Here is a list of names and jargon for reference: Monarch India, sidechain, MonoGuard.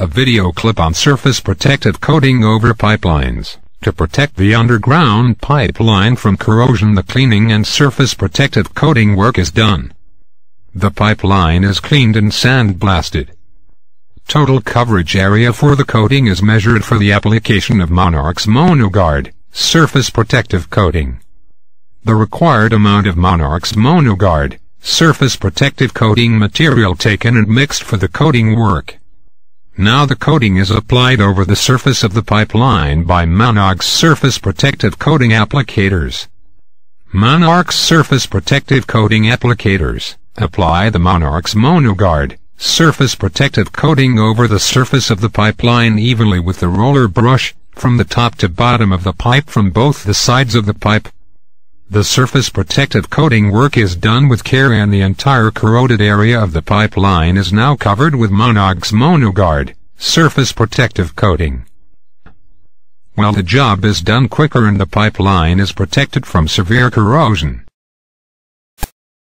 a video clip on surface protective coating over pipelines. To protect the underground pipeline from corrosion, the cleaning and surface protective coating work is done. The pipeline is cleaned and sandblasted. Total coverage area for the coating is measured for the application of Monarch's MonoGuard surface protective coating. The required amount of Monarch's MonoGuard surface protective coating material taken and mixed for the coating work. Now the coating is applied over the surface of the pipeline by Monarch's surface protective coating applicators. Monarch's surface protective coating applicators apply the Monarch's MonoGuard surface protective coating over the surface of the pipeline evenly with the roller brush from the top to bottom of the pipe from both the sides of the pipe. The surface protective coating work is done with care, and the entire corroded area of the pipeline is now covered with Monarch's MonoGuard surface protective coating. Well, the job is done quicker and the pipeline is protected from severe corrosion.